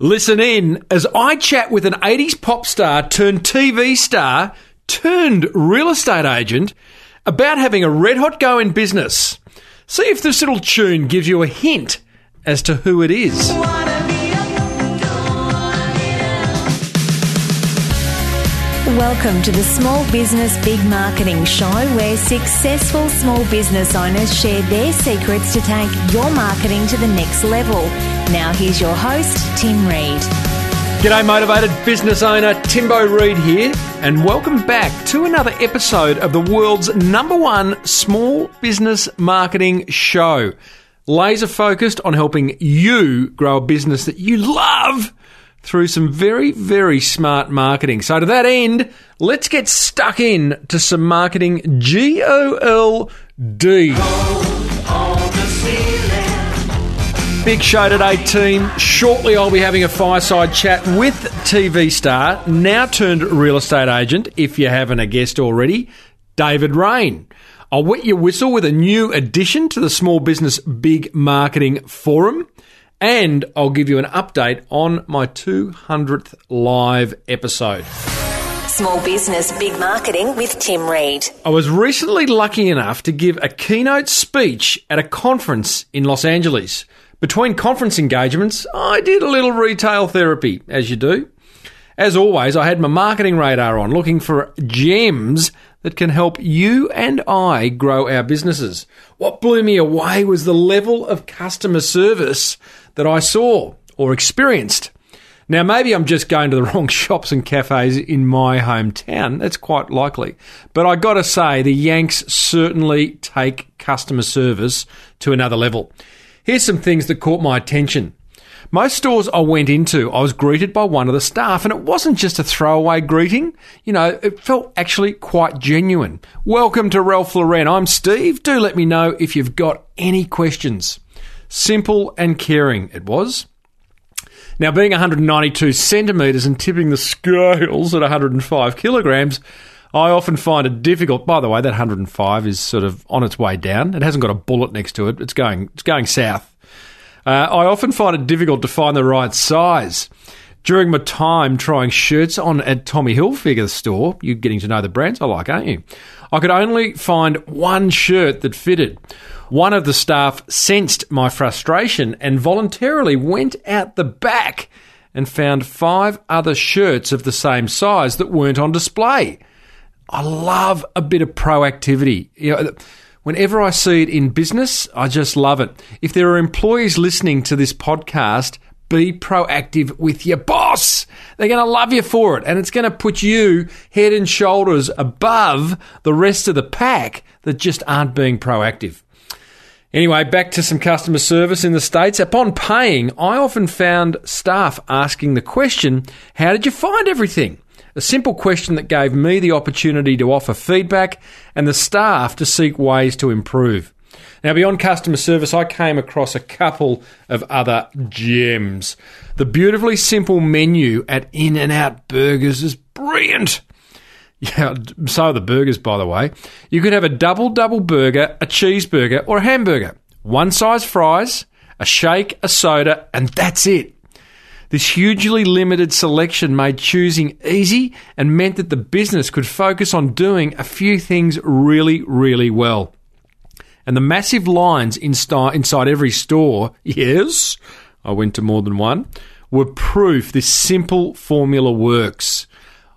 Listen in as I chat with an 80s pop star turned TV star turned real estate agent about having a red-hot go in business. See if this little tune gives you a hint as to who it is. Welcome to the Small Business Big Marketing Show, where successful small business owners share their secrets to take your marketing to the next level. Now here's your host, Tim Reid. G'day motivated business owner, Timbo Reid here, and welcome back to another episode of the world's #1 small business marketing show. Laser focused on helping you grow a business that you love through some very, very smart marketing. So to that end, let's get stuck in to some marketing G-O-L-D. Big show today, team. Shortly, I'll be having a fireside chat with TV star, now turned real estate agent, if you haven't a guest already, David Reyne. I'll wet your whistle with a new addition to the Small Business Big Marketing Forum. And I'll give you an update on my 200th live episode. Small Business Big Marketing with Tim Reid. I was recently lucky enough to give a keynote speech at a conference in Los Angeles. Between conference engagements, I did a little retail therapy, as you do. As always, I had my marketing radar on, looking for gems that can help you and I grow our businesses. What blew me away was the level of customer service that I saw or experienced. Now, maybe I'm just going to the wrong shops and cafes in my hometown. That's quite likely. But I got to say, the Yanks certainly take customer service to another level. Here's some things that caught my attention. Most stores I went into, I was greeted by one of the staff, and it wasn't just a throwaway greeting. You know, it felt actually quite genuine. Welcome to Ralph Lauren. I'm Steve. Do let me know if you've got any questions. Simple and caring it was. Now, being 192 centimetres and tipping the scales at 105 kilograms, I often find it difficult. By the way, that 105 is sort of on its way down. It hasn't got a bullet next to it. It's going south. I often find it difficult to find the right size. During my time trying shirts on at Tommy Hilfiger store, you're getting to know the brands I like, aren't you? I could only find one shirt that fitted. One of the staff sensed my frustration and voluntarily went out the back and found 5 other shirts of the same size that weren't on display. I love a bit of proactivity. You know, whenever I see it in business, I just love it. If there are employees listening to this podcast, be proactive with your boss. They're going to love you for it, and it's going to put you head and shoulders above the rest of the pack that just aren't being proactive. Anyway, back to some customer service in the States. Upon paying, I often found staff asking the question, "How did you find everything?" A simple question that gave me the opportunity to offer feedback and the staff to seek ways to improve. Now, beyond customer service, I came across a couple of other gems. The beautifully simple menu at In-N-Out Burgers is brilliant. Yeah, so are the burgers, by the way. You could have a double burger, a cheeseburger, or a hamburger. One size fries, a shake, a soda, and that's it. This hugely limited selection made choosing easy and meant that the business could focus on doing a few things really, really well. And the massive lines inside every store, yes, I went to more than one, were proof this simple formula works.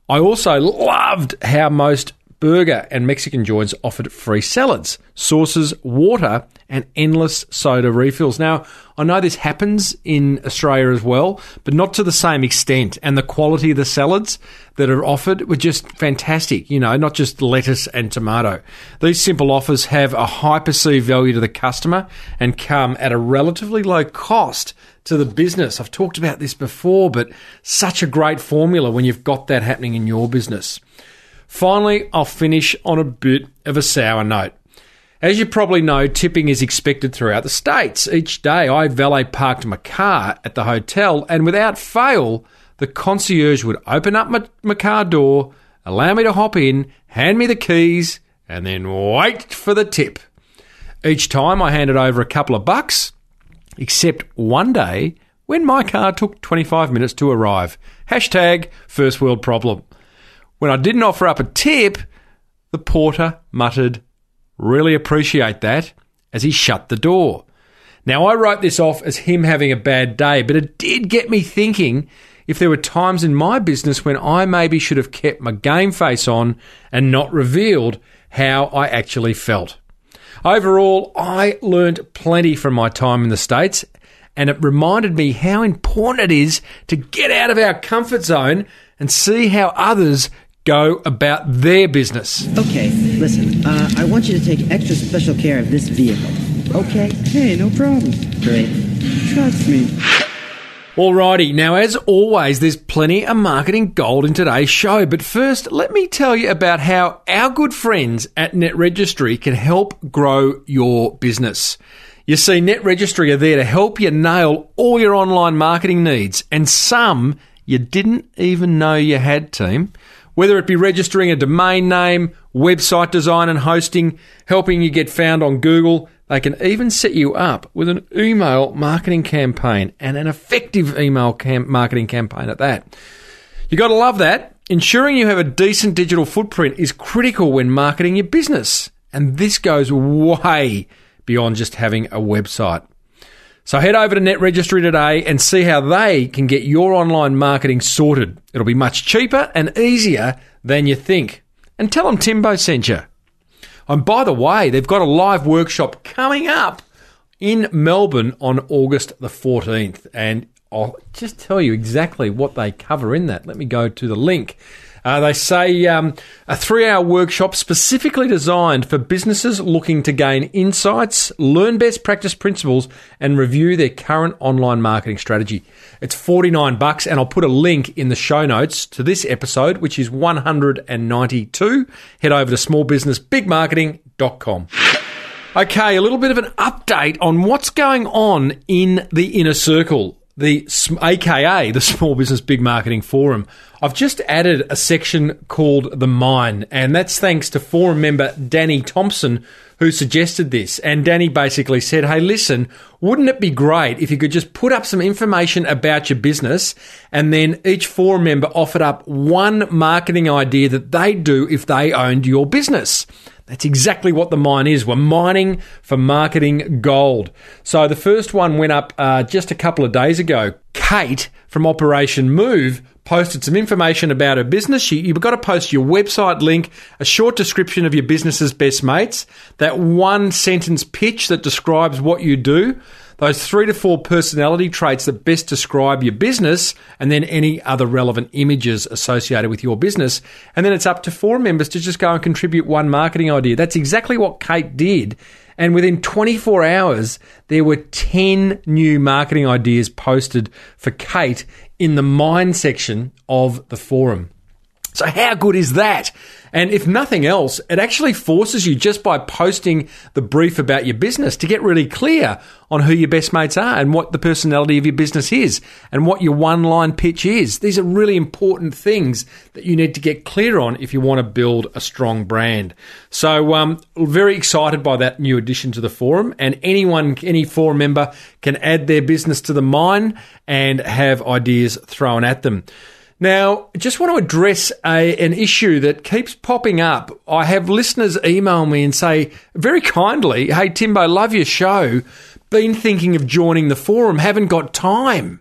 I also loved how most burger and Mexican joints offered free salads, sauces, water, and endless soda refills. Now, I know this happens in Australia as well, but not to the same extent. And the quality of the salads that are offered were just fantastic, you know, not just lettuce and tomato. These simple offers have a high perceived value to the customer and come at a relatively low cost to the business. I've talked about this before, but such a great formula when you've got that happening in your business. Finally, I'll finish on a bit of a sour note. As you probably know, tipping is expected throughout the States. Each day, I valet parked my car at the hotel, and without fail, the concierge would open up my car door, allow me to hop in, hand me the keys, and then wait for the tip. Each time, I handed over a couple of bucks, except one day when my car took 25 minutes to arrive. Hashtag first world problem. When I didn't offer up a tip, the porter muttered, "Really appreciate that," as he shut the door. Now, I wrote this off as him having a bad day, but it did get me thinking if there were times in my business when I maybe should have kept my game face on and not revealed how I actually felt. Overall, I learned plenty from my time in the States, and it reminded me how important it is to get out of our comfort zone and see how others go about their business. Okay, listen, I want you to take extra special care of this vehicle. Okay. Hey, no problem. Great. Trust me. Alrighty. Now, as always, there's plenty of marketing gold in today's show. But first, let me tell you about how our good friends at NetRegistry can help grow your business. You see, NetRegistry are there to help you nail all your online marketing needs, and some you didn't even know you had, team. Whether it be registering a domain name, website design and hosting, helping you get found on Google. They can even set you up with an email marketing campaign, and an effective email marketing campaign at that. You got to love that. Ensuring you have a decent digital footprint is critical when marketing your business, and this goes way beyond just having a website. So head over to NetRegistry today and see how they can get your online marketing sorted. It'll be much cheaper and easier than you think. And tell them Timbo sent you. And by the way, they've got a live workshop coming up in Melbourne on August the 14th. And I'll just tell you exactly what they cover in that. Let me go to the link. They say a 3-hour workshop specifically designed for businesses looking to gain insights, learn best practice principles, and review their current online marketing strategy. It's $49, and I'll put a link in the show notes to this episode, which is 192. Head over to smallbusinessbigmarketing.com. Okay, a little bit of an update on what's going on in the inner circle. The AKA, the Small Business Big Marketing Forum. I've just added a section called The Mine, and that's thanks to forum member Danny Thompson, who suggested this. And Danny basically said, hey, listen, wouldn't it be great if you could just put up some information about your business, and then each forum member offered up one marketing idea that they'd do if they owned your business? That's exactly what The Mine is. We're mining for marketing gold. So the first one went up just a couple of days ago. Kate from Operation Move posted some information about her business. You've got to post your website link, a short description of your business's best mates, that one-sentence pitch that describes what you do, those 3 to 4 personality traits that best describe your business, and then any other relevant images associated with your business. And then it's up to forum members to just go and contribute one marketing idea. That's exactly what Kate did. And within 24 hours, there were 10 new marketing ideas posted for Kate in the Mine section of the forum. So how good is that? And if nothing else, it actually forces you, just by posting the brief about your business, to get really clear on who your best mates are and what the personality of your business is and what your one-line pitch is. These are really important things that you need to get clear on if you want to build a strong brand. So very excited by that new addition to the forum. And any forum member can add their business to the Mine and have ideas thrown at them. Now, I just want to address an issue that keeps popping up. I have listeners email me and say, very kindly, hey, Timbo, love your show. Been thinking of joining the forum. Haven't got time.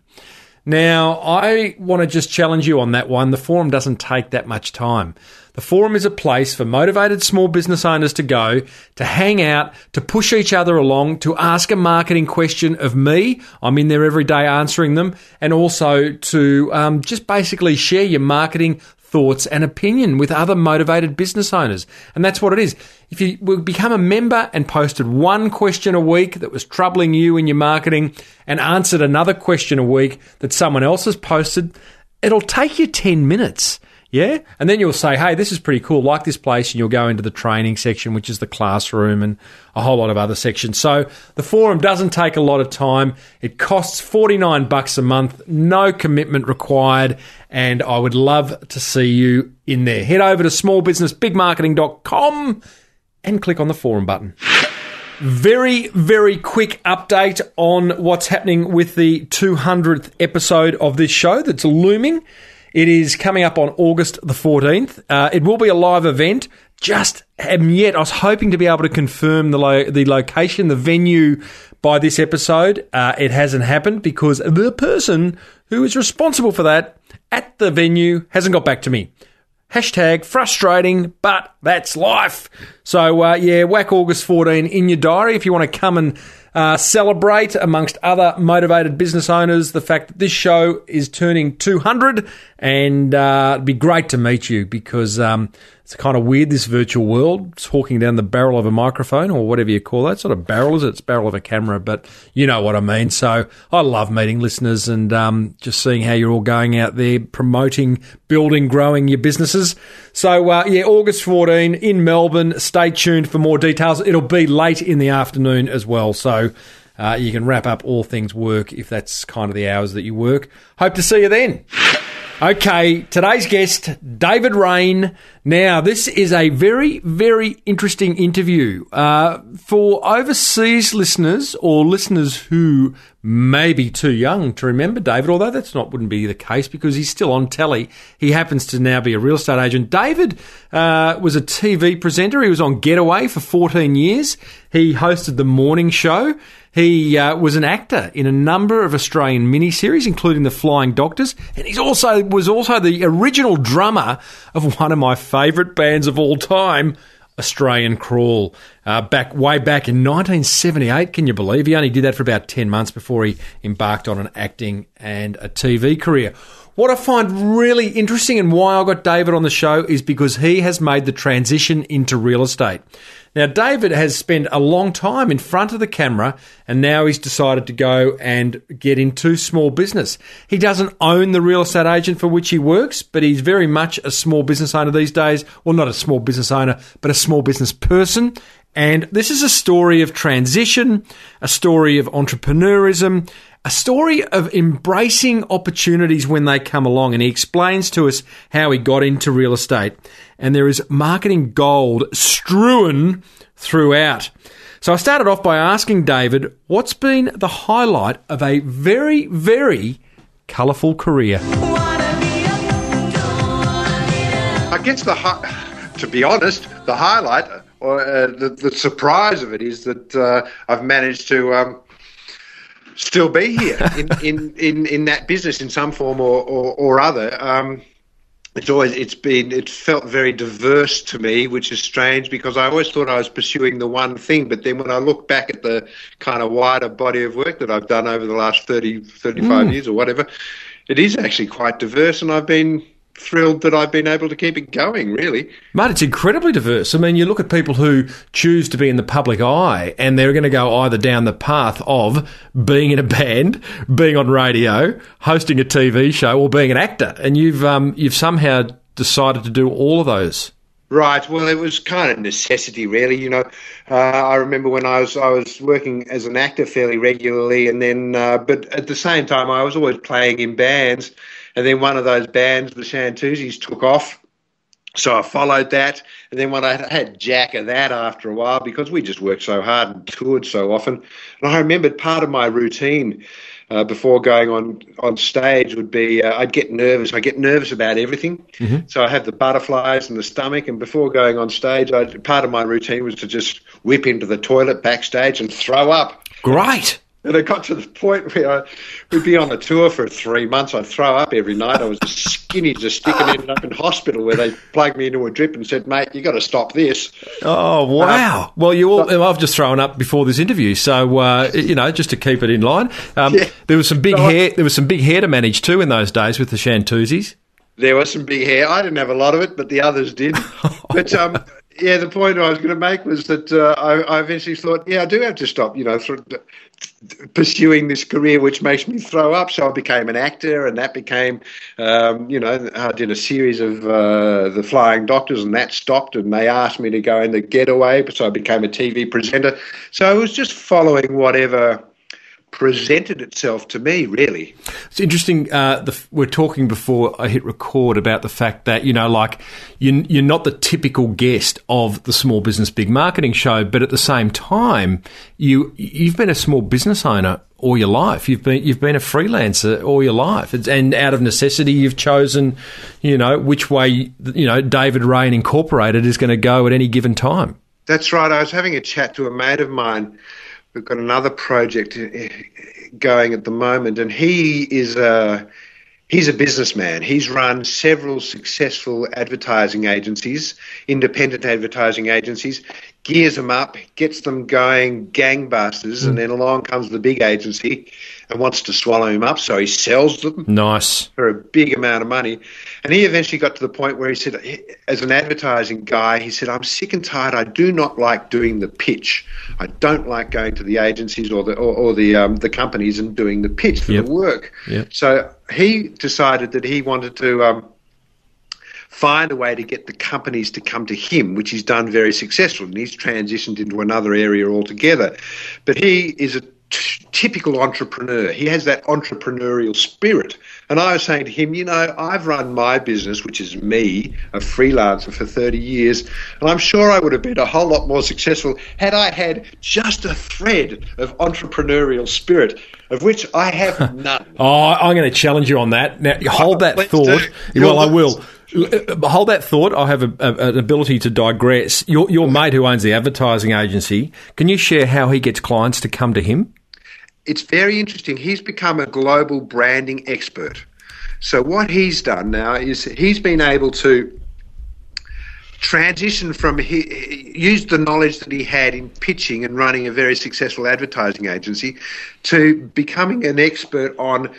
Now, I want to just challenge you on that one. The forum doesn't take that much time. The forum is a place for motivated small business owners to go, to hang out, to push each other along, to ask a marketing question of me. I'm in there every day answering them, and also to just basically share your marketing thoughts and opinion with other motivated business owners. And that's what it is. If you would become a member and posted one question a week that was troubling you in your marketing and answered another question a week that someone else has posted, it'll take you 10 minutes. Yeah? And then you'll say, hey, this is pretty cool, like this place, and you'll go into the training section, which is the classroom, and a whole lot of other sections. So the forum doesn't take a lot of time. It costs $49 a month, no commitment required, and I would love to see you in there. Head over to smallbusinessbigmarketing.com and click on the forum button. Very, very quick update on what's happening with the 200th episode of this show that's looming. It is coming up on August the 14th. It will be a live event. Just yet, I was hoping to be able to confirm the location, the venue by this episode. It hasn't happened because the person who is responsible for that at the venue hasn't got back to me. Hashtag frustrating, but that's life. So, yeah, whack August 14 in your diary if you want to come and celebrate, amongst other motivated business owners, the fact that this show is turning 200, and it'd be great to meet you because it's kind of weird, this virtual world, talking down the barrel of a microphone or whatever you call that. It's not a barrel, is it? It's barrel of a camera, but you know what I mean. So I love meeting listeners and just seeing how you're all going out there promoting, building, growing your businesses. So, yeah, August 14 in Melbourne. Stay tuned for more details. It'll be late in the afternoon as well, so you can wrap up all things work if that's kind of the hours that you work. Hope to see you then. Okay, today's guest, David Reyne. Now, this is a very, very interesting interview. For overseas listeners or listeners who may be too young to remember David, although that's not wouldn't be the case because he's still on telly. He happens to now be a real estate agent. David was a TV presenter. He was on Getaway for 14 years. He hosted The Morning Show. He was an actor in a number of Australian miniseries, including The Flying Doctors, and he also was the original drummer of one of my favourite bands of all time, Australian Crawl, way back in 1978. Can you believe he only did that for about 10 months before he embarked on an acting and a TV career? What I find really interesting and why I got David on the show is because he has made the transition into real estate. Now, David has spent a long time in front of the camera and now he's decided to go and get into small business. He doesn't own the real estate agent for which he works, but he's very much a small business owner these days. Well, not a small business owner, but a small business person. And this is a story of transition, a story of entrepreneurism, a story of embracing opportunities when they come along, and he explains to us how he got into real estate. And there is marketing gold strewn throughout. So I started off by asking David, what's been the highlight of a very, very colourful career? I guess to be honest, the highlight or the surprise of it is that I've managed to still be here in that business in some form or other. It felt very diverse to me, which is strange because I always thought I was pursuing the one thing. But then when I look back at the kind of wider body of work that I've done over the last 35 years or whatever, it is actually quite diverse, and I've been thrilled that I've been able to keep it going, really. Mate, it's incredibly diverse. I mean, you look at people who choose to be in the public eye and they're going to go either down the path of being in a band, being on radio, hosting a TV show, or being an actor. And you've somehow decided to do all of those. Right. Well, it was kind of necessity, really. You know, I remember when I was working as an actor fairly regularly, and then but at the same time I was always playing in bands. And then one of those bands, the Chantoozies, took off. So I followed that. And then when I had jack of that after a while, because we just worked so hard and toured so often. And I remembered part of my routine before going on stage would be I'd get nervous. I get nervous about everything. Mm-hmm. So I have the butterflies and the stomach. And before going on stage, part of my routine was to just whip into the toilet backstage and throw up. Great. And I got to the point where we'd be on a tour for 3 months. I'd throw up every night. I was as skinny as a stick and ended up in hospital where they plugged me into a drip and said, mate, you got to stop this. Oh, wow. Well, I've just thrown up before this interview. So, just to keep it in line. Yeah. There was some big hair to manage too in those days with the Chantoozies. There was some big hair. I didn't have a lot of it, but the others did. But, yeah, the point I was going to make was that I eventually thought, yeah, I do have to stop, pursuing this career which makes me throw up. So I became an actor, and that became, I did a series of The Flying Doctors, and that stopped, and they asked me to go into Getaway, so I became a TV presenter. So I was just following whatever presented itself to me, really. It's interesting. We're talking before I hit record about the fact that, you know, like you're not the typical guest of the Small Business Big Marketing Show, but at the same time, you've been a small business owner all your life. You've been a freelancer all your life, and out of necessity, you've chosen, you know, which way, you know, David Reyne Incorporated is going to go at any given time. That's right. I was having a chat to a mate of mine. We've got another project going at the moment, and he's a businessman. He's run several successful advertising agencies, independent advertising agencies, gears them up, gets them going gangbusters, and then along comes the big agency and wants to swallow him up, so he sells them for a big amount of money. And he eventually got to the point where he said, as an advertising guy, he said, I'm sick and tired. I do not like doing the pitch. I don't like going to the agencies or the companies and doing the pitch for the work. Yep. So he decided that he wanted to find a way to get the companies to come to him, which he's done very successfully, and he's transitioned into another area altogether. But he is a typical entrepreneur. He has that entrepreneurial spirit. And I was saying to him, you know, I've run my business, which is me, a freelancer, for 30 years, and I'm sure I would have been a whole lot more successful had I had just a thread of entrepreneurial spirit, of which I have none. Oh, I'm going to challenge you on that. Now, hold that thought. Well, I will. Hold that thought. I have an ability to digress. Your mate who owns the advertising agency, can you share how he gets clients to come to him? It's very interesting. He's become a global branding expert. So what he's done now is he's been able to transition from use the knowledge that he had in pitching and running a very successful advertising agency to becoming an expert on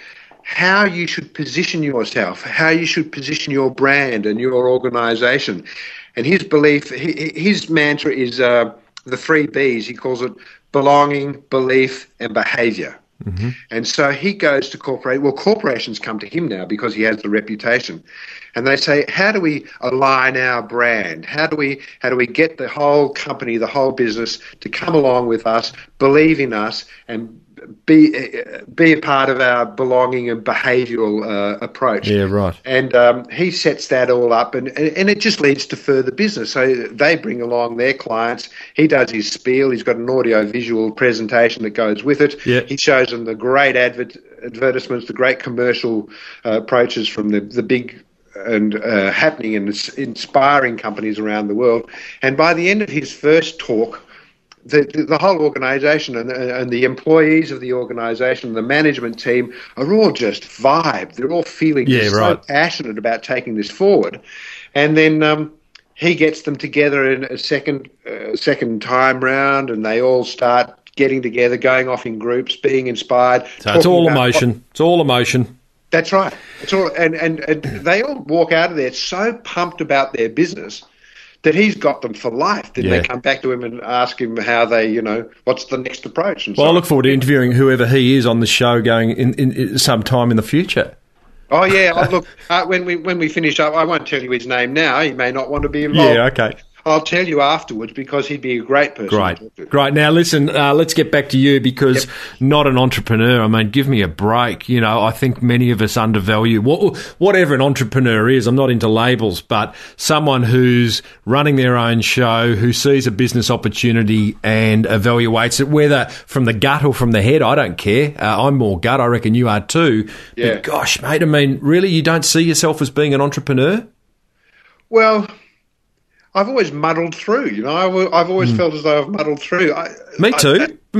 how you should position yourself, how you should position your brand and your organisation. And his belief, his mantra is the three Bs. He calls it belonging, belief, and behaviour. Mm-hmm. And so he goes to corporations come to him now because he has the reputation. And they say, how do we align our brand? How do we get the whole company, the whole business to come along with us, believe in us, and be a part of our belonging and behavioural approach. Yeah, right. And he sets that all up, and it just leads to further business. So they bring along their clients. He does his spiel. He's got an audio-visual presentation that goes with it. Yeah. He shows them the great advertisements, the great commercial approaches from the big and happening and inspiring companies around the world. And by the end of his first talk, the whole organisation and the employees of the organisation, the management team, are all just vibe. They're all feeling so passionate about taking this forward. And then he gets them together in a second time round, and they all start getting together, going off in groups, being inspired. So it's all emotion. It's all emotion. That's right. It's all, and they all walk out of there so pumped about their business that he's got them for life. Then they come back to him and ask him how they, you know, what's the next approach? And I look forward to interviewing whoever he is on the show going in some time in the future. Oh, yeah. Look, when we finish up, I won't tell you his name now. He may not want to be involved. Yeah, okay. I'll tell you afterwards because he'd be a great person. Great. Now, listen, let's get back to you because not an entrepreneur. I mean, give me a break. You know, I think many of us undervalue whatever an entrepreneur is. I'm not into labels, but someone who's running their own show, who sees a business opportunity and evaluates it, whether from the gut or from the head, I don't care. I'm more gut. I reckon you are too. Yeah. But gosh, mate, I mean, really, you don't see yourself as being an entrepreneur? Well, I've always muddled through, you know. I've always felt as though I've muddled through. Me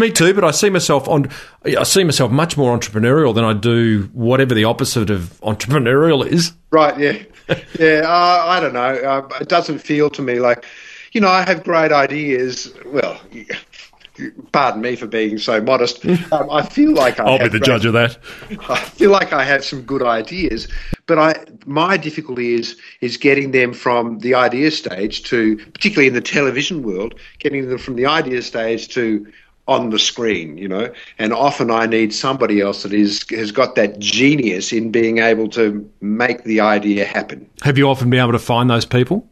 too. But I see myself much more entrepreneurial than I do whatever the opposite of entrepreneurial is. Right? Yeah, yeah. I don't know. It doesn't feel to me like, you know, I have great ideas. Well, pardon me for being so modest. I feel like I'll be the judge of that. I feel like I have some good ideas, but my difficulty is getting them from the idea stage to, particularly in the television world, getting them from the idea stage to on the screen, you know. And often I need somebody else that has got that genius in being able to make the idea happen. Have you often been able to find those people?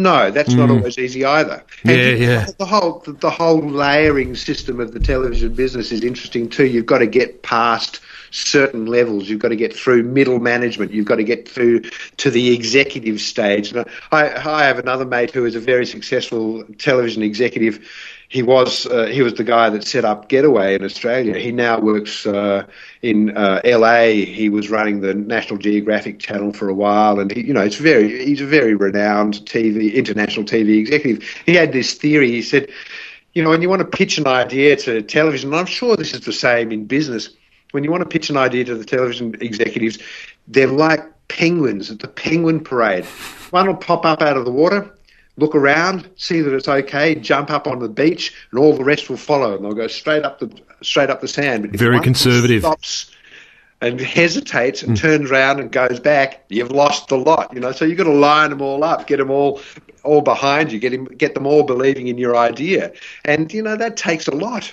No, that's not always easy either. And the whole layering system of the television business is interesting too. You've got to get past certain levels. You've got to get through middle management. You've got to get through to the executive stage. And I have another mate who is a very successful television executive. He was the guy that set up Getaway in Australia. He now works in LA. He was running the National Geographic channel for a while, and he's a very renowned international TV executive. He had this theory. He said, when you want to pitch an idea to television, and I'm sure this is the same in business, when you want to pitch an idea to the television executives, they're like penguins at the penguin parade. One will pop up out of the water, look around, see that it's okay, jump up on the beach, and all the rest will follow, and they'll go straight up the sand. But if very conservative. Stops and hesitates and turns around and goes back, you've lost the lot. So you've got to line them all up, get them all behind you, get them all believing in your idea, and that takes a lot.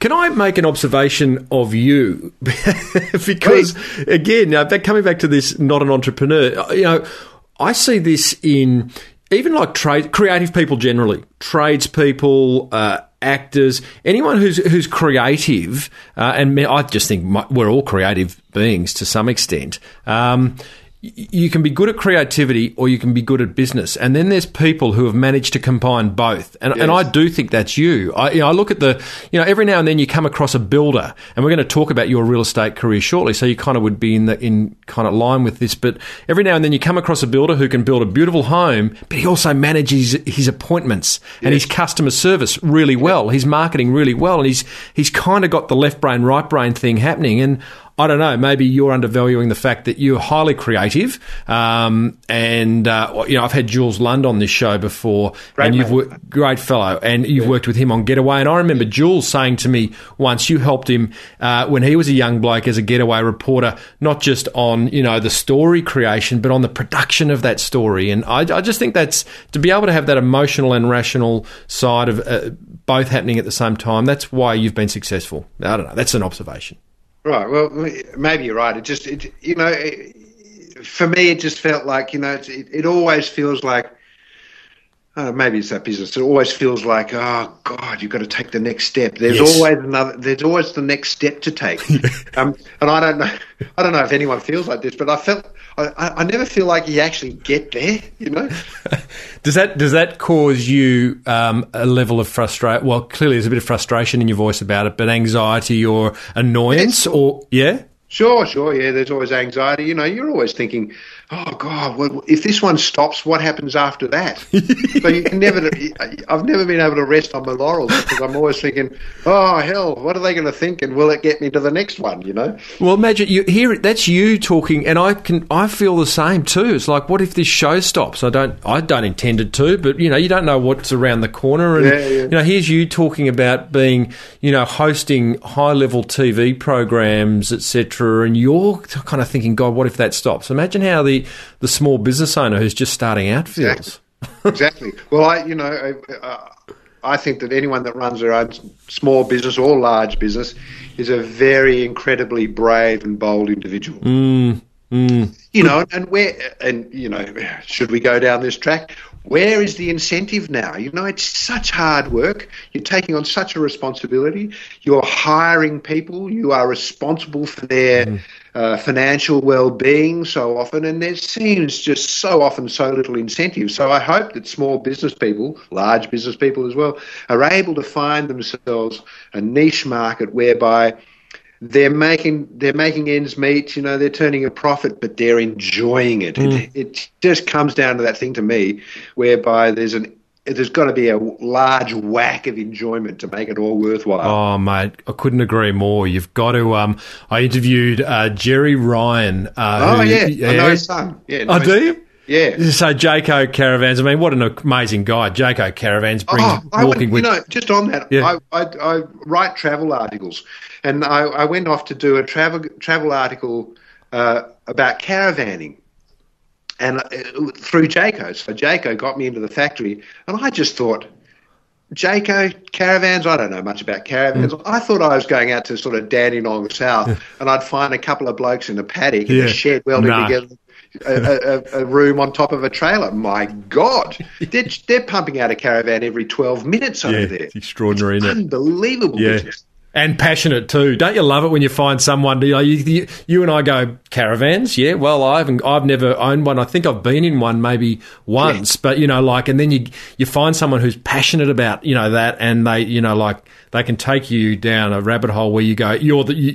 Can I make an observation of you? Because, again, coming back to this, not an entrepreneur, I see this in even like creative people generally, tradespeople, actors, anyone who's creative, and I just think we're all creative beings to some extent. You can be good at creativity or you can be good at business. And then there's people who have managed to combine both. And I do think that's you. I look at every now and then you come across a builder, and we're going to talk about your real estate career shortly. So you kind of would be in kind of line with this. But every now and then you come across a builder who can build a beautiful home, but he also manages his appointments and his customer service really well, his marketing really well. And he's kind of got the left brain, right brain thing happening. And I don't know, maybe you're undervaluing the fact that you're highly creative. I've had Jules Lund on this show before. Great fellow. And you've worked with him on Getaway. And I remember Jules saying to me once, you helped him when he was a young bloke as a Getaway reporter, not just on, the story creation, but on the production of that story. And I just think that's, to be able to have that emotional and rational side of both happening at the same time, that's why you've been successful. I don't know. That's an observation. Right. Well, maybe you're right. It just, for me, it just felt like, it always feels like, maybe it's that business. It always feels like, oh God, you've got to take the next step. There's always the next step to take. And I don't know if anyone feels like this, but I felt, I never feel like you actually get there. Does that cause you a level of frustration? Well, clearly there's a bit of frustration in your voice about it, but anxiety or annoyance, or yeah. Sure, yeah, there's always anxiety. You're always thinking, oh, God, well, if this one stops, what happens after that? So I've never been able to rest on my laurels because I'm always thinking, oh, hell, what are they going to think, and will it get me to the next one, Well, imagine, you hear it, that's you talking, and I feel the same too. It's like, what if this show stops? I don't intend it to, but, you don't know what's around the corner. And, here's you talking about being, hosting high-level TV programs, et cetera, and you're kind of thinking, God, what if that stops? Imagine how the small business owner who's just starting out feels. Exactly. Well, I think that anyone that runs their own small business or large business is a very incredibly brave and bold individual. Should we go down this track? Where is the incentive now? It's such hard work. You're taking on such a responsibility. You're hiring people. You are responsible for their financial well-being so often, and there seems just so often so little incentive. So I hope that small business people, large business people as well, are able to find themselves a niche market whereby they're making ends meet, they're turning a profit, but they're enjoying it. It just comes down to that thing to me whereby there's got to be a large whack of enjoyment to make it all worthwhile. Oh, mate, I couldn't agree more. You've got to I interviewed Jerry Ryan. I know his son. Yeah, I do you? Yeah. So Jayco Caravans, I mean, what an amazing guy. Jayco Caravans brings walking with... just on that, yeah. I write travel articles, and I went off to do a travel article about caravanning and through Jayco. So Jayco got me into the factory, and I just thought, Jayco Caravans, I don't know much about caravans. I thought I was going out to sort of Dandenong South, and I'd find a couple of blokes in a paddock in a shed welding together. a room on top of a trailer. My God, they're pumping out a caravan every 12 minutes over there. It's extraordinary, it's isn't unbelievable it? Unbelievable business. And passionate too. Don't you love it when you find someone, you know, you and I go, caravans? Yeah, well, I've never owned one. I think I've been in one maybe once, but, you know, like, and then you find someone who's passionate about, you know, that, and they, you know, like, they can take you down a rabbit hole where you go,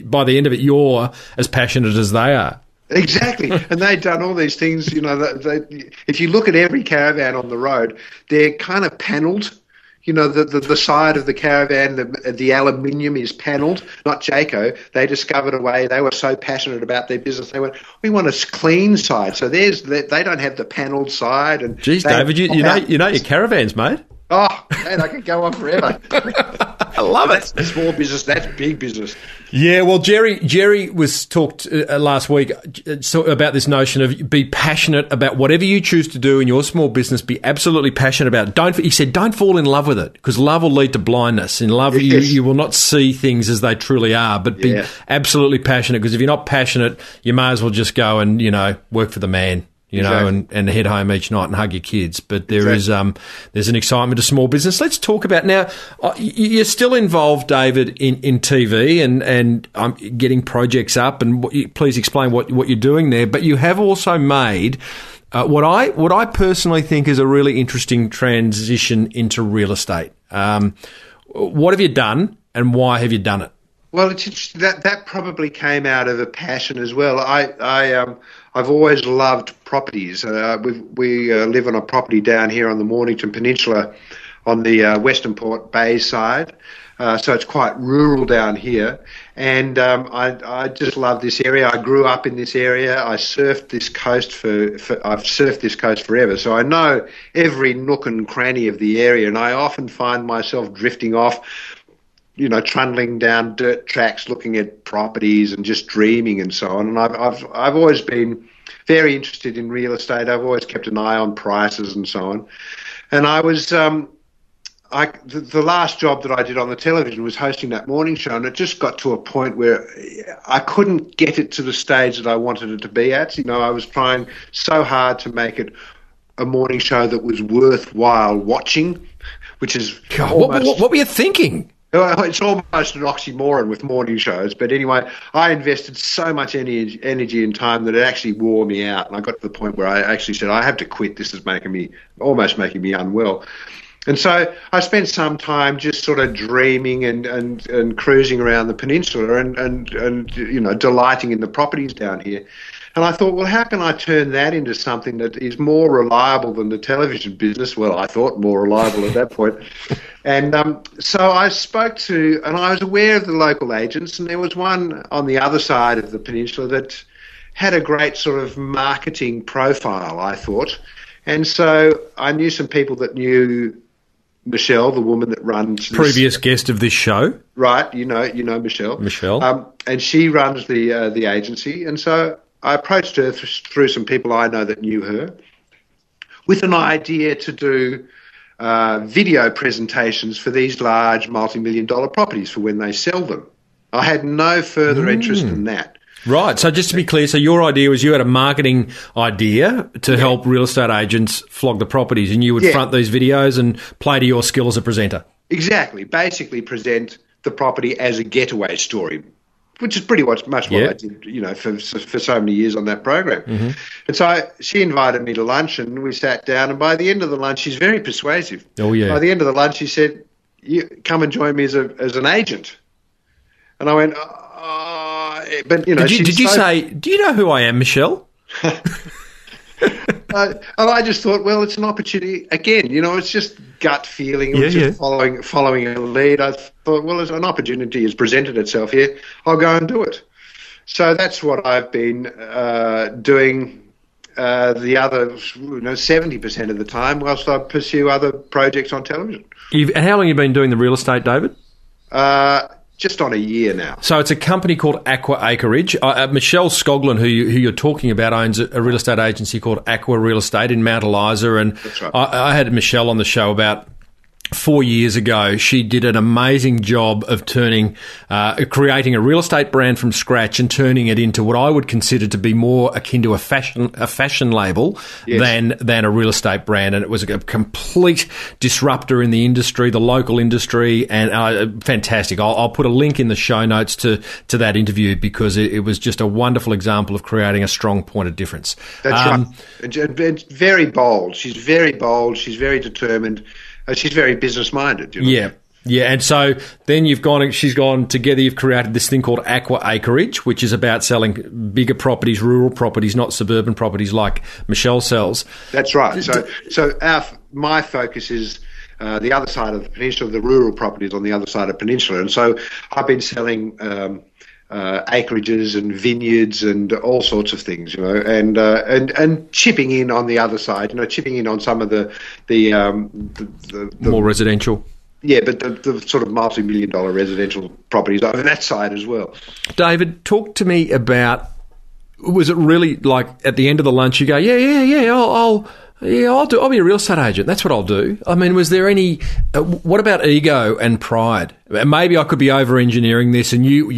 by the end of it, you're as passionate as they are. Exactly, and they've done all these things, you know, if you look at every caravan on the road, they're kind of panelled. You know, the side of the caravan, the aluminium is panelled, not Jayco. They discovered a way. They were so passionate about their business. They went, we want a clean side. So they don't have the panelled side. And geez, David, you know your caravans, mate. Oh, man, I could go on forever. I love it. That's small business. That's big business. Yeah, well, Jerry was talked last week about this notion of be passionate about whatever you choose to do in your small business. Be absolutely passionate about it. He said, don't fall in love with it, because love will lead to blindness. In love, you will not see things as they truly are, but be absolutely passionate, because if you're not passionate, you may as well just go and, you know, work for the man. You know, exactly. and head home each night and hug your kids. But there is there's an excitement to small business. Let's talk about now. You're still involved, David, in TV, and I'm getting projects up. And please explain what you're doing there. But you have also made what I personally think is a really interesting transition into real estate. What have you done, and why have you done it? Well, it's that probably came out of a passion as well. I've always loved properties. We live on a property down here on the Mornington Peninsula on the Western Port Bay side, so it's quite rural down here. And I just love this area. I grew up in this area. I surfed this coast I've surfed this coast forever, so I know every nook and cranny of the area, and I often find myself drifting off, you know, trundling down dirt tracks, looking at properties and just dreaming and so on. And I've always been very interested in real estate. I've always kept an eye on prices and so on. And I was, the last job that I did on the television was hosting that morning show, and it just got to a point where I couldn't get it to the stage that I wanted it to be at. You know, I was trying so hard to make it a morning show that was worthwhile watching, which is what were you thinking? It's almost an oxymoron with morning shows, but anyway, I invested so much energy and time that it actually wore me out, and I got to the point where I actually said, I have to quit. This is almost making me unwell. And so I spent some time just sort of dreaming and cruising around the peninsula and you know, delighting in the properties down here. And I thought, well, how can I turn that into something that is more reliable than the television business? Well, I thought more reliable at that point. And so I spoke to, and I was aware of the local agents, and there was one on the other side of the peninsula that had a great sort of marketing profile, I thought. And so I knew some people that knew Michelle, the woman that runs this, previous guest of this show, right? You know Michelle, and she runs the agency, and so I approached her through some people I know that knew her, with an idea to do video presentations for these large multi-million-dollar properties for when they sell them. I had no further interest in that. Right. So just to be clear, so your idea was you had a marketing idea to help real estate agents flog the properties, and you would front these videos and play to your skill as a presenter. Exactly. Basically present the property as a getaway story, which is pretty much what I did, you know, for so many years on that program. Mm-hmm. And so she invited me to lunch, and we sat down, and by the end of the lunch, she's very persuasive. Oh, yeah. By the end of the lunch, she said, "You come and join me as an agent." And I went, but, you know. Did you say, do you know who I am, Michelle? And I just thought, well, it's an opportunity. Again, you know, it's just gut feeling. Just following a lead. I thought, well, as an opportunity has presented itself here, I'll go and do it. So that's what I've been doing the other 70% of the time whilst I pursue other projects on television. And how long have you been doing the real estate, David? Just on a year now. So it's a company called Aqua Acreage. Michelle Scoglin, who you're talking about, owns a real estate agency called Aqua Real Estate in Mount Eliza. And I had Michelle on the show about 4 years ago. She did an amazing job of creating a real estate brand from scratch and turning it into what I would consider to be more akin to a fashion label than a real estate brand. And it was a complete disruptor in the industry, the local industry, and fantastic. I'll put a link in the show notes to that interview because it was just a wonderful example of creating a strong point of difference. That's right. Very bold. She's very bold. She's very determined. She's very business-minded. You know? Yeah. Yeah, and so then together you've created this thing called Aqua Acreage, which is about selling bigger properties, rural properties, not suburban properties like Michelle sells. That's right. So my focus is the other side of the peninsula, the rural properties on the other side of the peninsula. And so I've been selling acreages and vineyards and all sorts of things, you know, and chipping in on the other side, you know, chipping in on some of the more residential. Yeah, but the sort of multi-million dollar residential properties over that side as well. David, talk to me about, was it really like at the end of the lunch you go, I'll be a real estate agent. That's what I'll do. I mean, was there any? What about ego and pride? Maybe I could be over-engineering this, and you,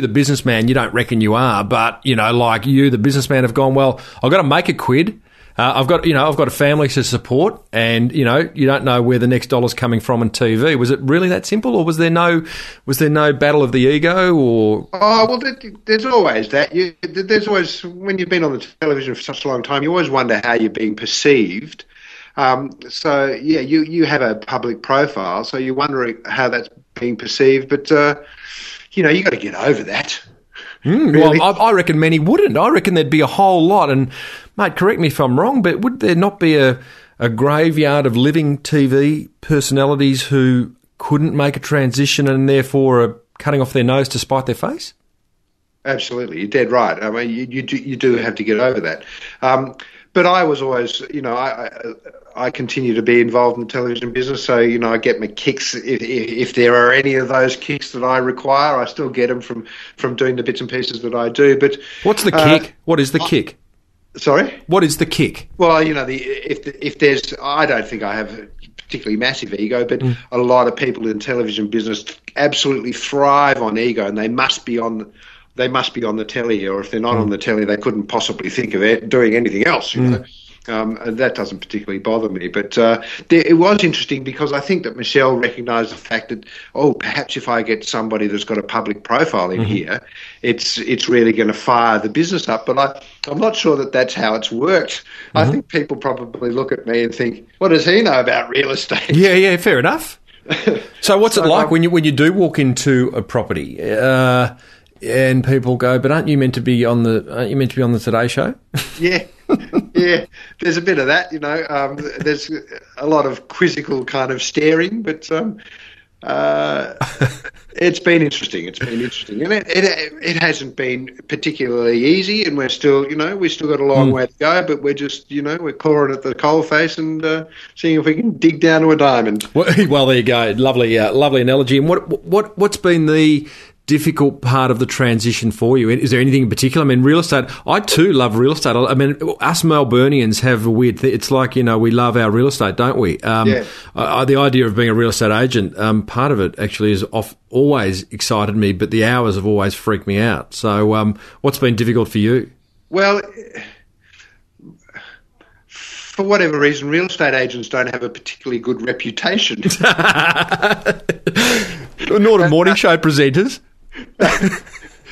the businessman, you don't reckon you are, but you know, like you, the businessman, have gone, well, I've got to make a quid. I've got a family to support, and you know, you don't know where the next dollar's coming from in TV. Was it really that simple, or was there no battle of the ego? Or there's always that. There's always, when you've been on the television for such a long time, you always wonder how you're being perceived. You have a public profile, so you wonder how that's being perceived. But you know, you got to get over that. Really? Well, I reckon many wouldn't. I reckon there'd be a whole lot, and mate, correct me if I'm wrong, but would there not be a graveyard of living TV personalities who couldn't make a transition and therefore are cutting off their nose to spite their face? Absolutely. You're dead right. I mean, you do have to get over that. But I was always, you know, I continue to be involved in the television business, so, you know, I get my kicks. If there are any of those kicks that I require, I still get them from doing the bits and pieces that I do. But what's the kick? What is the kick? Sorry? What is the kick? Well, you know, if there's, I don't think I have a particularly massive ego, but a lot of people in the television business absolutely thrive on ego, and they must be on the telly, or if they're not on the telly, they couldn't possibly think of it doing anything else, you know. And that doesn't particularly bother me. But it was interesting because I think that Michelle recognised the fact that, perhaps if I get somebody that's got a public profile in here, it's really going to fire the business up. But I'm not sure that that's how it's worked. I think people probably look at me and think, what does he know about real estate? Yeah, fair enough. So what's it like when you do walk into a property and people go, but aren't you meant to be on the Today Show? Yeah. Yeah, there's a bit of that, you know. There's a lot of quizzical kind of staring, but it's been interesting. It's been interesting, and it hasn't been particularly easy. And we're still, you know, we've still got a long way to go. But we're just, you know, we're clawing at the coalface and seeing if we can dig down to a diamond. Well, there you go. Lovely analogy. And what's been the difficult part of the transition for you? Is there anything in particular? I mean, real estate, I too love real estate. I mean, us Melburnians have a weird thing. It's like, you know, we love our real estate, don't we? The idea of being a real estate agent, part of it actually is always excited me, but the hours have always freaked me out. So what's been difficult for you? Well, for whatever reason, real estate agents don't have a particularly good reputation. Nor do morning show presenters.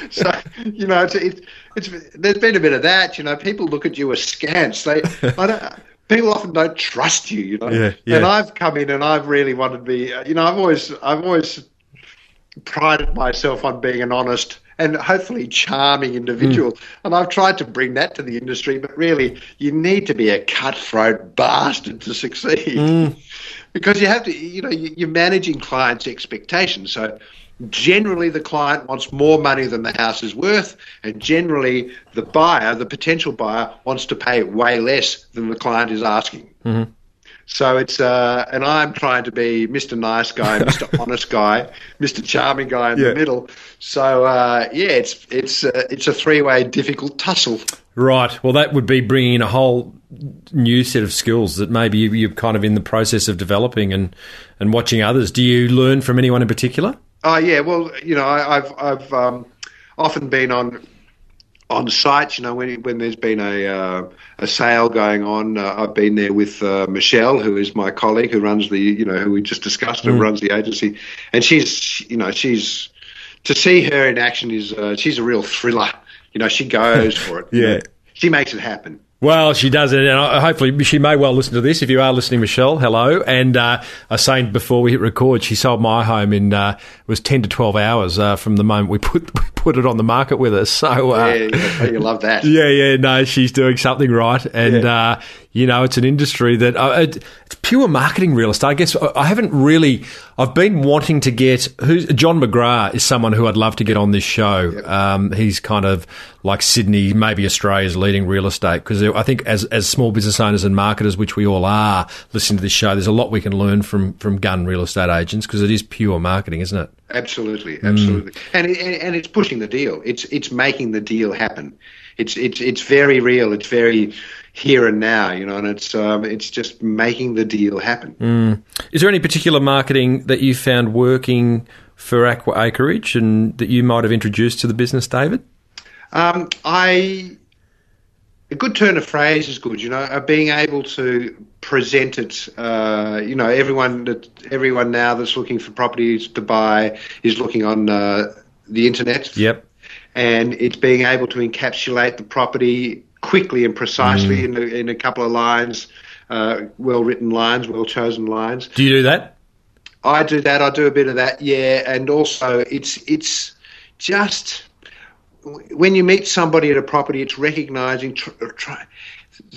So, you know, there's been a bit of that. You know, people look at you askance. People often don't trust you. You know, And I've come in and I've really wanted to be. You know, I've always prided myself on being an honest and hopefully charming individual, and I've tried to bring that to the industry. But really, you need to be a cutthroat bastard to succeed. Because you have to, you know, you're managing clients' expectations. So generally the client wants more money than the house is worth, and generally the buyer, the potential buyer, wants to pay way less than the client is asking. Mm-hmm. So it's, and I'm trying to be Mr. Nice Guy, Mr. Honest Guy, Mr. Charming Guy in the middle. So, it's a three-way difficult tussle. Right. Well, that would be bringing in a whole new set of skills that maybe you're kind of in the process of developing and watching others? Do you learn from anyone in particular? Yeah, well, you know, I've often been on sites, you know, when there's been a sale going on, I've been there with Michelle, who is my colleague, who runs the, you know, who we just discussed, who runs the agency, and she's, you know, she's, to see her in action is, she's a real thriller, you know, she goes for it. Yeah. You know? She makes it happen. Well, she does it, and hopefully she may well listen to this. If you are listening, Michelle, hello. And I was saying before we hit record, she sold my home in it was 10 to 12 hours from the moment we put it on the market with us. So yeah, you love that. Yeah, no, she's doing something right, and you know, it's an industry that it's pure marketing real estate. I guess I haven't really. I've been wanting to get John McGrath is someone who I'd love to get on this show. Yep. He's kind of like Sydney, maybe Australia's leading real estate, because I think as small business owners and marketers, which we all are, listening to this show, there's a lot we can learn from gun real estate agents, because it is pure marketing, isn't it? Absolutely. And it's pushing the deal. It's making the deal happen. It's very real. It's very here and now, you know, and it's just making the deal happen. Is there any particular marketing that you found working for Aqua Acreage and that you might have introduced to the business, David? A good turn of phrase is good, you know, being able to present it. You know, everyone now that's looking for properties to buy is looking on the internet. Yep. And it's being able to encapsulate the property quickly and precisely in a couple of lines, well-written lines, well-chosen lines. Do you do that? I do that. I do a bit of that, yeah. And also it's just when you meet somebody at a property, it's recognising the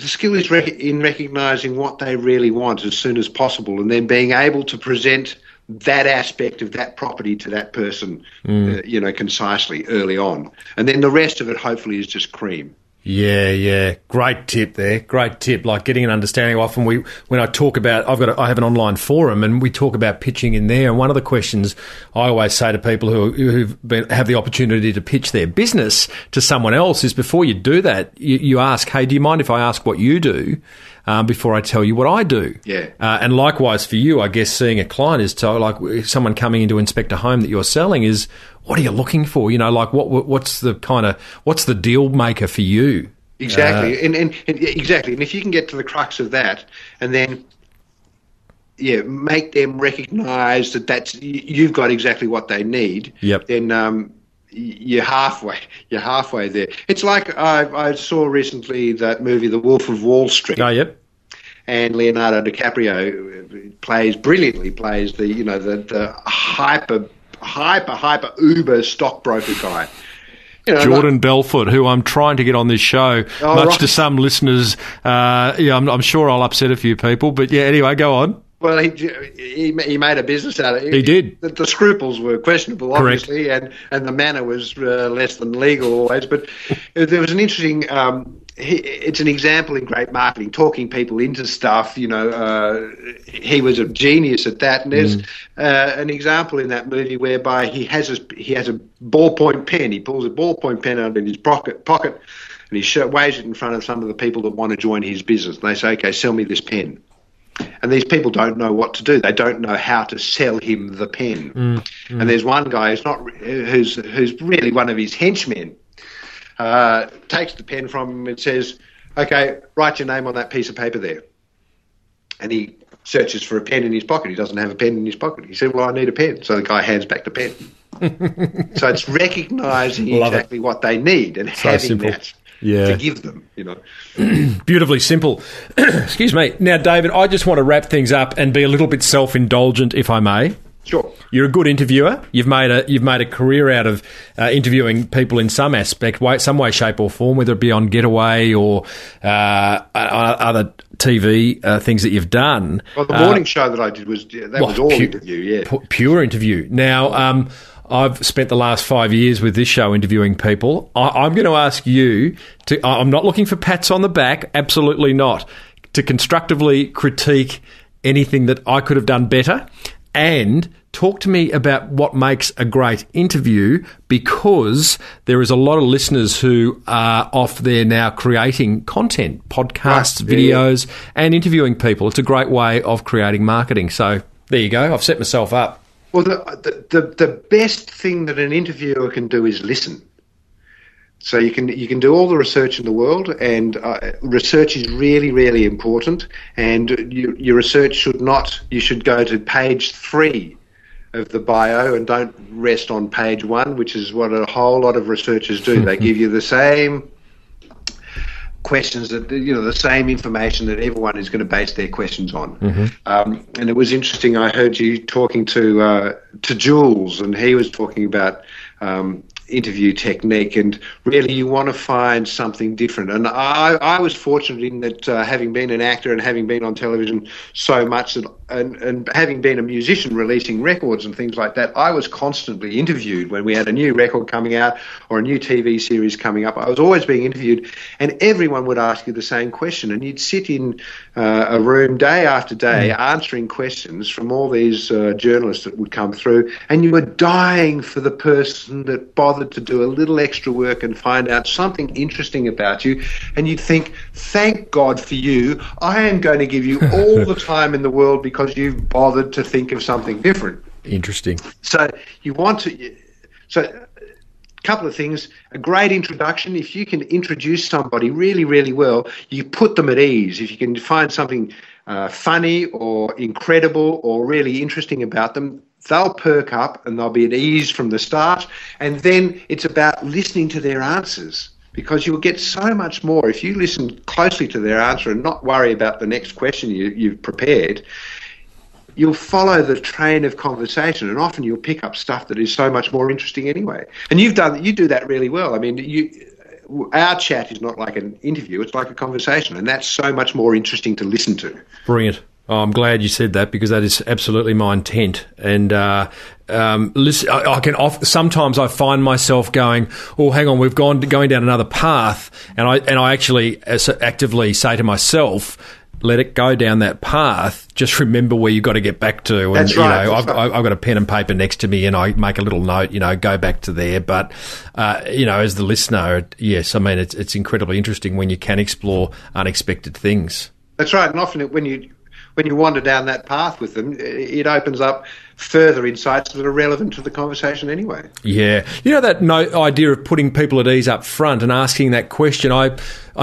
skill is in recognising what they really want as soon as possible, and then being able to present that aspect of that property to that person, you know, concisely early on. And then the rest of it hopefully is just cream. Yeah. Great tip there. Like getting an understanding. Often when I talk about, I have an online forum and we talk about pitching in there. And one of the questions I always say to people who have the opportunity to pitch their business to someone else is, before you do that, you ask, hey, do you mind if I ask what you do? Before I tell you what I do. Yeah. And likewise for you, I guess seeing a client is like someone coming in to inspect a home that you're selling is, what are you looking for? You know, like what's the deal maker for you? Exactly. Exactly. And if you can get to the crux of that and then, yeah, make them recognise that you've got exactly what they need. Yep. Then, You're halfway there. It's like I saw recently that movie, The Wolf of Wall Street. Oh, yep. And Leonardo DiCaprio plays the, you know, the hyper uber stockbroker guy. You know, Jordan Belfort, who I'm trying to get on this show, to some listeners. Yeah, I'm sure I'll upset a few people, but yeah. Anyway, go on. Well, he made a business out of it. He did. The scruples were questionable, obviously. Correct. And the manner was less than legal always. But there was an interesting it's an example in great marketing, talking people into stuff. You know, he was a genius at that. And there's an example in that movie whereby he has a ballpoint pen. He pulls a ballpoint pen out of his pocket and he waves it in front of some of the people that want to join his business. And they say, okay, sell me this pen. And these people don't know what to do. They don't know how to sell him the pen. And there's one guy who's really one of his henchmen, takes the pen from him and says, okay, write your name on that piece of paper there. And he searches for a pen in his pocket. He doesn't have a pen in his pocket. He said, well, I need a pen. So the guy hands back the pen. So it's recognising exactly what they need and so having simple. That. Yeah. To give them, you know. Beautifully simple. Excuse me. Now, David, I just want to wrap things up and be a little bit self-indulgent, if I may. Sure. You're a good interviewer. You've made a career out of interviewing people in some aspect, some way, shape, or form, whether it be on Getaway or other TV things that you've done. Well, the morning show that I did was all interview, yeah. Pure interview. Now, I've spent the last 5 years with this show interviewing people. I'm going to ask you to – I'm not looking for pats on the back, absolutely not, to constructively critique anything that I could have done better and Talk to me about what makes a great interview, because there is a lot of listeners who are off there now creating content, podcasts, videos, and interviewing people. It's a great way of creating marketing. So there you go. I've set myself up. Well, the best thing that an interviewer can do is listen. So you can do all the research in the world, and research is really, really important. And your research should not. You should go to page 3 of the bio and don't rest on page 1, which is what a whole lot of researchers do. They give you the same questions, that the same information that everyone is going to base their questions on. And it was interesting. I heard you talking to Jules, and he was talking about interview technique, and really you want to find something different. And I was fortunate in that, having been an actor and having been on television so much, and having been a musician releasing records and things like that, I was constantly interviewed. When we had a new record coming out or a new TV series coming up, I was always being interviewed, and everyone would ask you the same question, and you'd sit in a room day after day answering questions from all these journalists that would come through, and you were dying for the person that bothered to do a little extra work and find out something interesting about you, and you'd think, thank God for you, I am going to give you all the time in the world because you've bothered to think of something different. Interesting. So a couple of things. A great introduction. If you can introduce somebody really, really well, you put them at ease. If you can find something funny or incredible or really interesting about them, they'll perk up and they'll be at ease from the start. And then it's about listening to their answers, because you'll get so much more if you listen closely to their answer and not worry about the next question you've prepared. You'll follow the train of conversation, and often you'll pick up stuff that is so much more interesting anyway. And you do that really well. I mean, our chat is not like an interview, it's like a conversation, and that's so much more interesting to listen to. Brilliant. Oh, I'm glad you said that, because that is absolutely my intent. And listen, I can sometimes I find myself going, "Oh, hang on, we've going down another path," and I actually actively say to myself, "Let it go down that path. Just remember where you've got to get back to." And, that's right. I've got a pen and paper next to me, and I make a little note. Go back to there. But as the listener, yes, I mean, it's incredibly interesting when you can explore unexpected things. That's right, and often when you wander down that path with them, it opens up further insights that are relevant to the conversation anyway. Yeah. Idea of putting people at ease up front and asking that question, I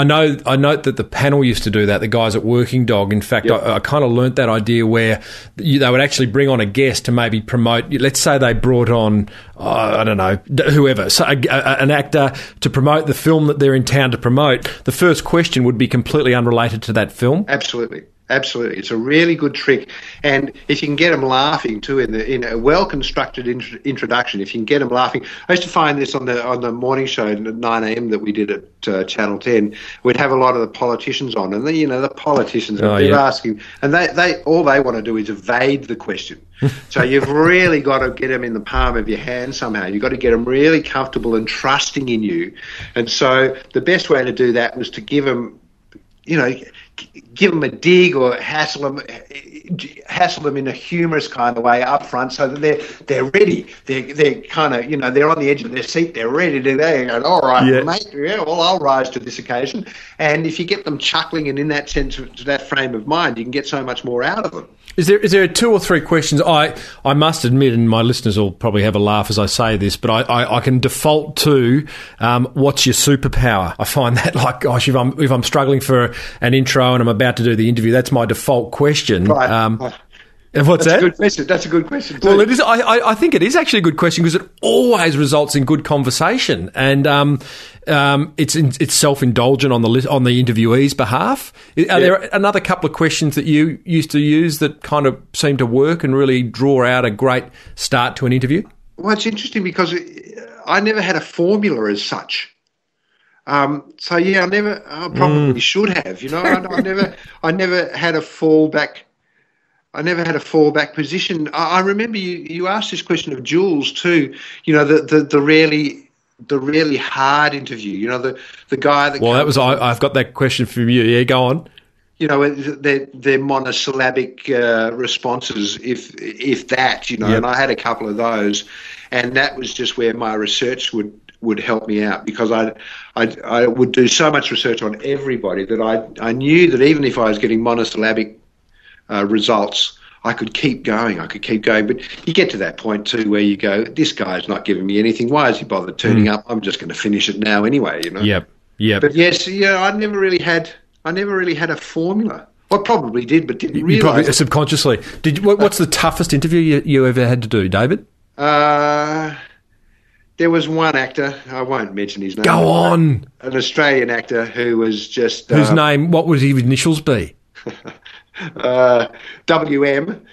note that the panel used to do that, the guys at Working Dog. In fact, yep. I kind of learnt that idea where they would actually bring on a guest to maybe promote. Let's say they brought on, I don't know, whoever, so an actor to promote the film that they're in town to promote. The first question would be completely unrelated to that film. Absolutely. Absolutely. It's a really good trick. And if you can get them laughing too in a well-constructed introduction, if you can get them laughing. I used to find this on the morning show at 9 a.m. that we did at Channel 10. We'd have a lot of the politicians on, and the politicians would be asking, and they all they want to do is evade the question. So you've really got to get them in the palm of your hand somehow. You've got to get them really comfortable and trusting in you. And so the best way to do that was to give them, give them a dig or hassle them in a humorous kind of way up front, so that they're ready. They're kind of, they're on the edge of their seat. They're ready to go, all right, mate, I'll rise to this occasion. And if you get them chuckling and in that sense, that frame of mind, you can get so much more out of them. Is there 2 or 3 questions? I must admit, and my listeners will probably have a laugh as I say this, but I can default to what's your superpower? I find that, like, gosh, if I'm struggling for an intro and I'm about to do the interview, that's my default question. Right. That's a good question. That's a good question too. Well, it is. I think it is actually a good question, because it always results in good conversation, and it's self-indulgent on the interviewee's behalf. Are there another couple of questions that you used to use that kind of seem to work and really draw out a great start to an interview? Well, it's interesting because I never had a formula as such. I probably should have. I never had a fallback. I never had a fallback position. I remember you asked this question of Jules too. The really hard interview. The guy that. Well, that was I've got that question from you. Yeah, go on. you know, they're monosyllabic responses, if that, you know. Yep. And I had a couple of those, and that was just where my research would help me out, because I would do so much research on everybody that I knew that even if I was getting monosyllabic results, I could keep going. But you get to that point too where you go, this guy's not giving me anything. Why is he bothered turning up? I'm just going to finish it now anyway, you know. Yep. Yep. But yes, yeah, I never really had a formula. I probably did, but didn't realize. You probably subconsciously. What's the toughest interview you ever had to do, David? There was one actor. I won't mention his name. Go on. An Australian actor who was just... Whose name, what would his initials be? WM.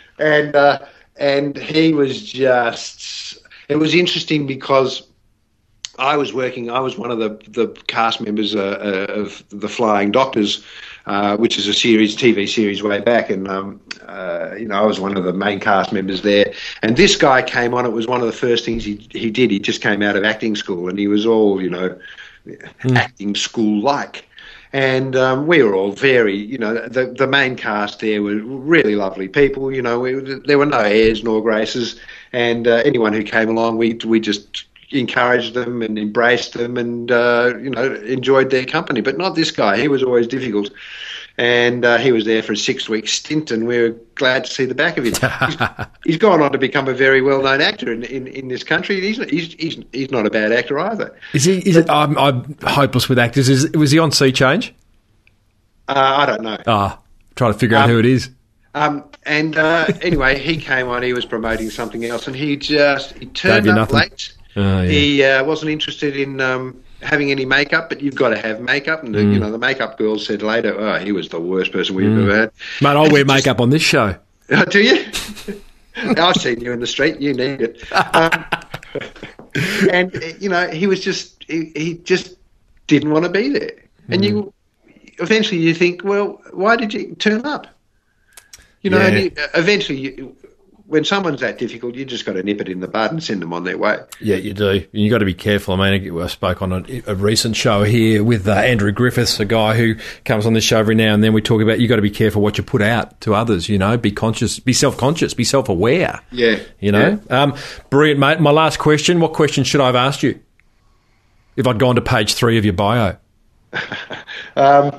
And he was just... It was interesting because... I was one of the cast members of The Flying Doctors, which is a TV series way back, and you know, I was one of the main cast members there. And this guy came on. It was one of the first things he did. He just came out of acting school, and he was all, you know, acting school like. And we were all very, you know, the main cast there were really lovely people. You know, there were no airs nor graces, and anyone who came along, we just encouraged them and embraced them, and you know, enjoyed their company. But not this guy. He was always difficult, and he was there for a 6-week stint, and we were glad to see the back of him. He's gone on to become a very well-known actor in this country. He's not a bad actor either. Is he? I'm hopeless with actors. Was he on Sea Change? I don't know. Trying to figure out who it is. Anyway, he came on. He was promoting something else, and he turned up late. Oh, yeah. He wasn't interested in having any makeup, but you've got to have makeup. And you know, the makeup girl said later, "Oh, he was the worst person we've ever had." Mate, I'll wear makeup on this show. Do you? I've seen you in the street. You need it. And you know, he was just he just didn't want to be there. And you eventually you think, well, why did you turn up? You know, and eventually you. When someone's that difficult, you just got to nip it in the bud and send them on their way. Yeah, you do. You got to be careful. I mean, I spoke on a recent show here with Andrew Griffiths, a guy who comes on this show every now and then. We talk about you got to be careful what you put out to others. You know, be conscious, be self-conscious, be self-aware. Yeah, you know. Yeah. Brilliant, mate. My last question: what question should I have asked you if I'd gone to page 3 of your bio? Oh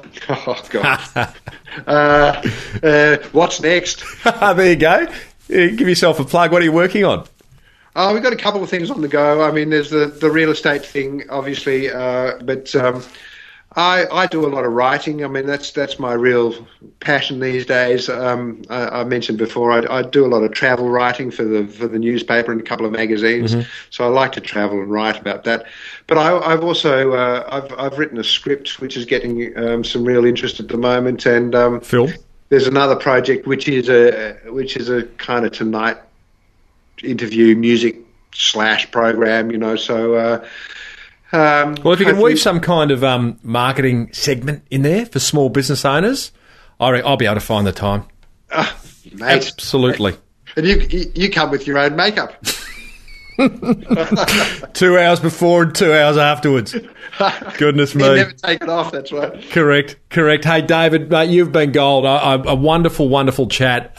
God. What's next? There you go. Give yourself a plug. What are you working on? We've got a couple of things on the go. I mean, there's the real estate thing, obviously, but I do a lot of writing. I mean, that's my real passion these days. I mentioned before, I do a lot of travel writing for the newspaper and a couple of magazines. Mm-hmm. So I like to travel and write about that. But I've also I've written a script which is getting some real interest at the moment, and film. There's another project which is a kind of tonight interview music / program, you know. So, well, if you can weave some kind of marketing segment in there for small business owners, I'll be able to find the time. Mate, absolutely. And you come with your own makeup. 2 hours before and 2 hours afterwards. Goodness me. You never take it off, that's right. Correct. Hey, David, mate, you've been gold. A wonderful, wonderful chat,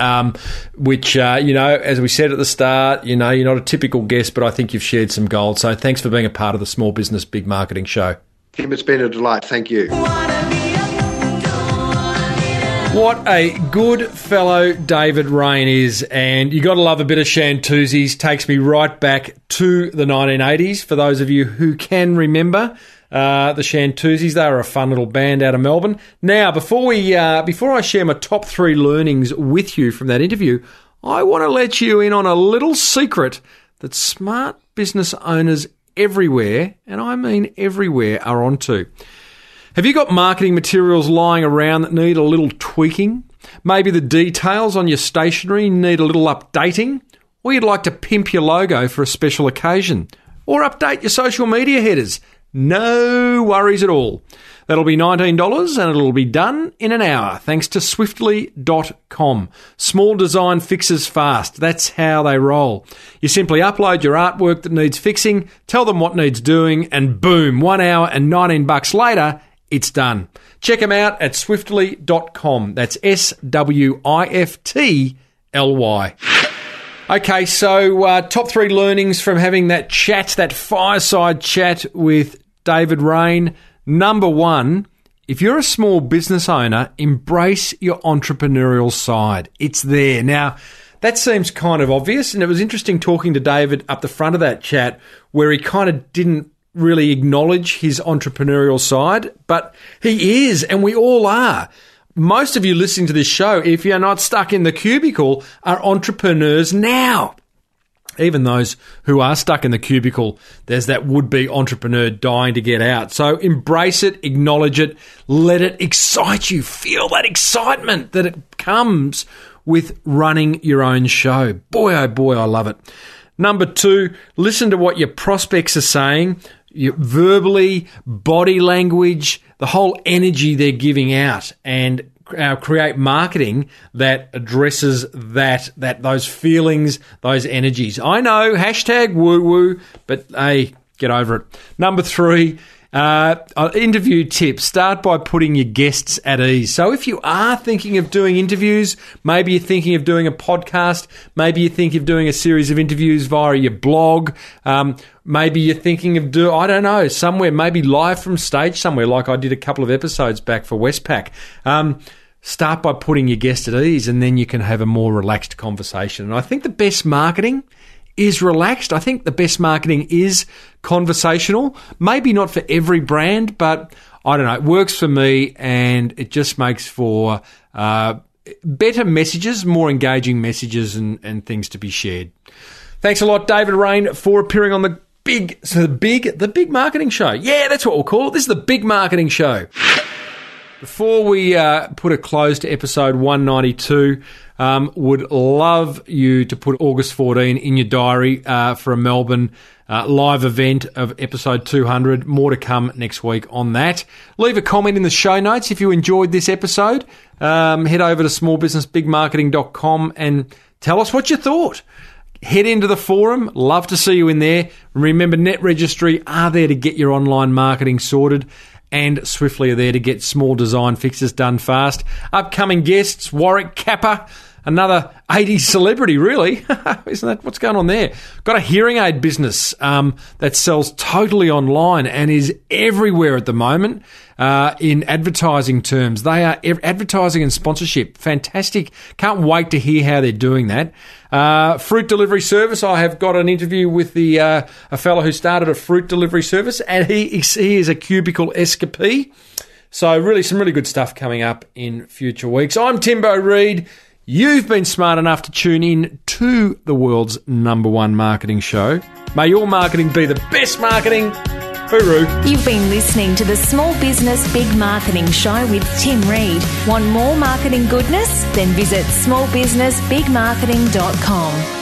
which, you know, as we said at the start, you know, you're not a typical guest, but I think you've shared some gold. So thanks for being a part of the Small Business Big Marketing Show. Tim, it's been a delight. Thank you. What a good fellow David Reyne is, and you got to love a bit of Chantoozies. Takes me right back to the 1980s, for those of you who can remember. The Chantoozies, they are a fun little band out of Melbourne. Now, before I share my top 3 learnings with you from that interview, I want to let you in on a little secret that smart business owners everywhere, and I mean everywhere, are onto. Have you got marketing materials lying around that need a little tweaking? Maybe the details on your stationery need a little updating? Or you'd like to pimp your logo for a special occasion? Or update your social media headers? No worries at all. That'll be $19 and it'll be done in an hour thanks to swiftly.com. Small design fixes fast. That's how they roll. You simply upload your artwork that needs fixing, tell them what needs doing, and boom, 1 hour and $19 later, it's done. Check them out at swiftly.com. That's SWIFTLY. Okay, so top three learnings from having that chat, that fireside chat with David Reyne. Number one, if you're a small business owner, embrace your entrepreneurial side. It's there. Now, that seems kind of obvious, and it was interesting talking to David up the front of that chat where he kind of didn't really acknowledge his entrepreneurial side, but he is, and we all are. Most of you listening to this show, if you're not stuck in the cubicle, are entrepreneurs now. Even those who are stuck in the cubicle, there's that would-be entrepreneur dying to get out. So embrace it, acknowledge it, let it excite you. Feel that excitement that it comes with running your own show. Boy, oh boy, I love it. Number two, listen to what your prospects are saying, verbally, body language, the whole energy they're giving out, and create marketing that addresses that those feelings, those energies. I know, hashtag woo-woo, but hey, get over it. Number three, interview tips. Start by putting your guests at ease. So if you are thinking of doing interviews, maybe you're thinking of doing a podcast, maybe you think of doing a series of interviews via your blog, maybe you're thinking of somewhere, maybe live from stage somewhere, like I did a couple of episodes back for Westpac. Start by putting your guest at ease, and then you can have a more relaxed conversation. And I think the best marketing is relaxed. I think the best marketing is conversational. Maybe not for every brand, but I don't know. It works for me, and it just makes for better messages, more engaging messages, and things to be shared. Thanks a lot, David Reyne, for appearing on the big marketing show. Yeah, that's what we'll call it. This is the big marketing show. Before we put a close to episode 192, would love you to put August 14 in your diary for a Melbourne live event of episode 200. More to come next week on that. Leave a comment in the show notes if you enjoyed this episode. Head over to smallbusinessbigmarketing.com and tell us what you thought. Head into the forum. Love to see you in there. Remember, NetRegistry are there to get your online marketing sorted, and Swiftly are there to get small design fixes done fast. Upcoming guests, Warwick Kappa, another 80s celebrity, really. Isn't that what's going on there? Got a hearing aid business that sells totally online and is everywhere at the moment in advertising terms. They are advertising and sponsorship. Fantastic. Can't wait to hear how they're doing that. Fruit delivery service. I have got an interview with a fellow who started a fruit delivery service, and he is a cubicle escapee. So really some really good stuff coming up in future weeks. I'm Timbo Reid. You've been smart enough to tune in to the world's #1 marketing show. May your marketing be the best marketing. Hooroo. You've been listening to the Small Business Big Marketing Show with Tim Reid. Want more marketing goodness? Then visit smallbusinessbigmarketing.com.